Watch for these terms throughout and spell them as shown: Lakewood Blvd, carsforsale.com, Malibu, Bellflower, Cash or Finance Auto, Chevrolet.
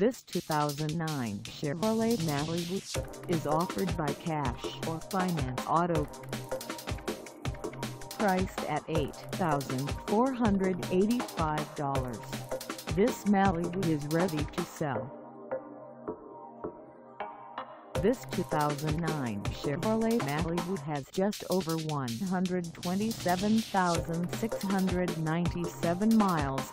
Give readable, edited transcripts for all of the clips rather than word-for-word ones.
This 2009 Chevrolet Malibu is offered by Cash or Finance Auto. Priced at $8,485, this Malibu is ready to sell. This 2009 Chevrolet Malibu has just over 127,697 miles.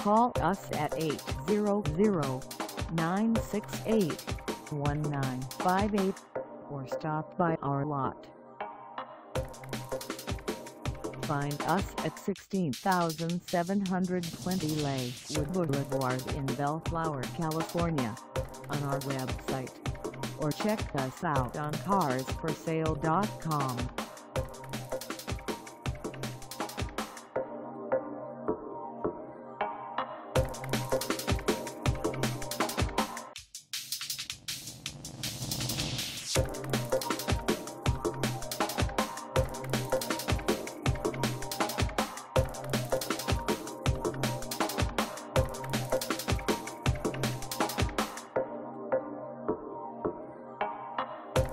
Call us at 800-968-1958 or stop by our lot. Find us at 16,720 Lakewood Boulevard in Bellflower, California, on our website, or check us out on carsforsale.com.